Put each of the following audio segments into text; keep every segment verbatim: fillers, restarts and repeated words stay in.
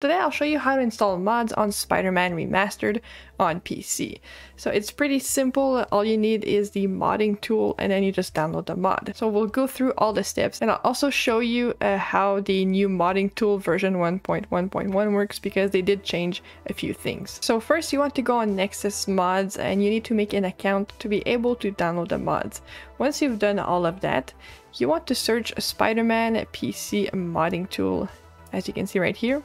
Today I'll show you how to install mods on Spider-Man Remastered on P C. So it's pretty simple, all you need is the modding tool and then you just download the mod. So we'll go through all the steps and I'll also show you uh, how the new modding tool version one point one point one works because they did change a few things. So first you want to go on Nexus Mods and you need to make an account to be able to download the mods. Once you've done all of that, you want to search Spider-Man P C modding tool, as you can see right here.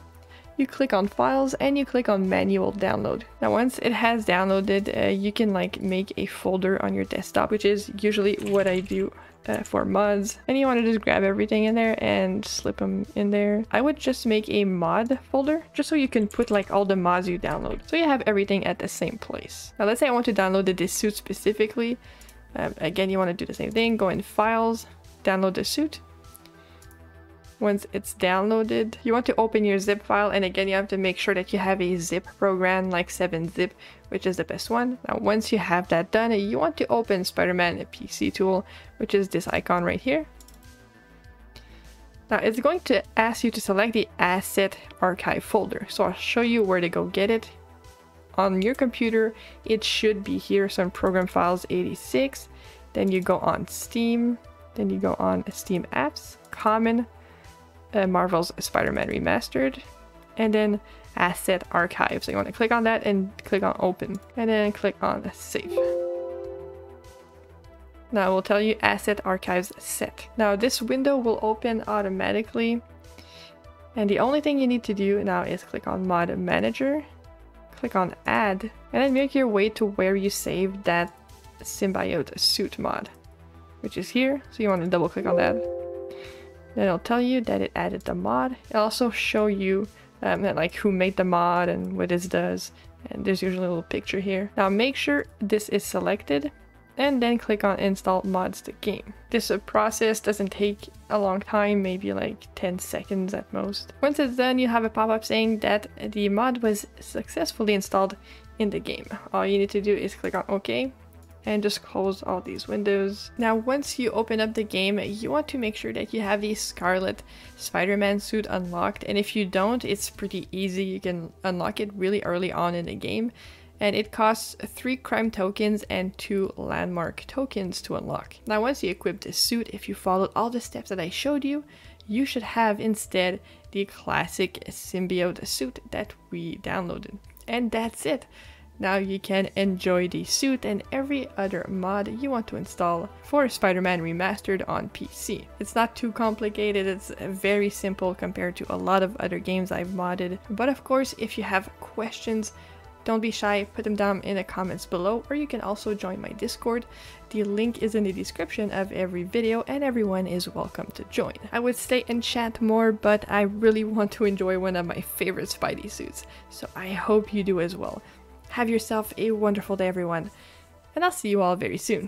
You click on files and you click on manual download. Now once it has downloaded, uh, you can like make a folder on your desktop, which is usually what I do uh, for mods. And you want to just grab everything in there and slip them in there. I would just make a mod folder just so you can put like all the mods you download. So you have everything at the same place. Now let's say I want to download the suit specifically. Um, again, you want to do the same thing. Go in files, download the suit. Once it's downloaded, you want to open your zip file, and again you have to make sure that you have a zip program like seven zip, which is the best one. Now once you have that done, you want to open Spider-Man P C tool, which is this icon right here. Now it's going to ask you to select the asset archive folder, so I'll show you where to go get it. On your computer it should be here, some program files eighty-six, then you go on Steam, then you go on Steam apps, common, Uh, Marvel's Spider-Man Remastered, and then Asset Archive. So you want to click on that and click on Open, and then click on Save. Now it will tell you Asset Archives Set. Now this window will open automatically, and the only thing you need to do now is click on Mod Manager, click on Add, and then make your way to where you saved that symbiote suit mod, which is here. So you want to double click on that. Then it'll tell you that it added the mod. It'll also show you um, that, like, who made the mod and what it does. And there's usually a little picture here. Now make sure this is selected and then click on Install Mods to Game. This process doesn't take a long time, maybe like ten seconds at most. Once it's done, you have a pop-up saying that the mod was successfully installed in the game. All you need to do is click on OK. And just close all these windows. Now once you open up the game, you want to make sure that you have the Scarlet Spider-Man suit unlocked, and if you don't, it's pretty easy, you can unlock it really early on in the game, and it costs three crime tokens and two landmark tokens to unlock. Now once you equip this suit, if you followed all the steps that I showed you, you should have instead the classic symbiote suit that we downloaded. And that's it! Now you can enjoy the suit and every other mod you want to install for Spider-Man Remastered on P C. It's not too complicated, it's very simple compared to a lot of other games I've modded. But of course, if you have questions, don't be shy, put them down in the comments below, or you can also join my Discord. The link is in the description of every video and everyone is welcome to join. I would stay and chat more, but I really want to enjoy one of my favorite Spidey suits, so I hope you do as well. Have yourself a wonderful day, everyone, and I'll see you all very soon.